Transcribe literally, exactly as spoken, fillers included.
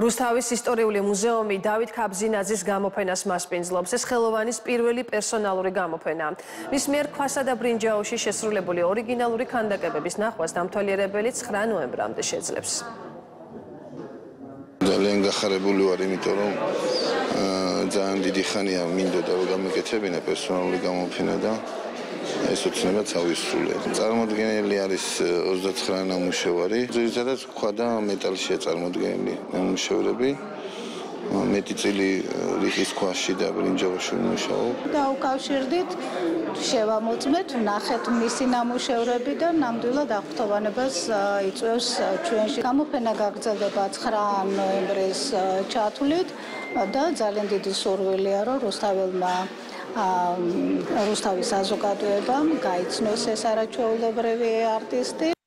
რუსთავის ისტორიული მუზეუმი დავით კაბზინაძის გამოფენას მასპინძლობს. ეს ხელოვანის პირველი პერსონალური გამოფენა. მის მიერ ქვასა და ბრინჯაოში შესრულებული ორიგინალური ქანდაკებების ნახვას დამთვალიერებელი ცხრა ნოემბრამდე შეძლებს. ძალიან გახარებული ვარ, იმიტომ რომ ძალიან დიდი ხანია მინდოდა რომ გამეკეთებინა პერსონალური გამოფენა და ეს უცნაურად თავისუფლია. წარმოდგენილი არის ოცდაცხრა ნამუშევარი, ზოგადად ქვა და მეტალშია წარმოდგენილი ნამუშევრები. Მეტი წილი რიყის ქვაში და ბრინჯაოში მუშაობ. დავკავშირდით, შევამოწმეთ, ვნახეთ მისი ნამუშევრები და ნამდვილად აღფრთოვანებას იწვევს ჩვენში. გამოფენა გაგრძელდება ცხრა ნოემბრის ჩათვლით და ძალიან დიდი სურვილია, რომ რუსთაველმა რუსთავის საზოგადოებამ გაიცნოს ეს არაჩვეულებრივი არტისტი.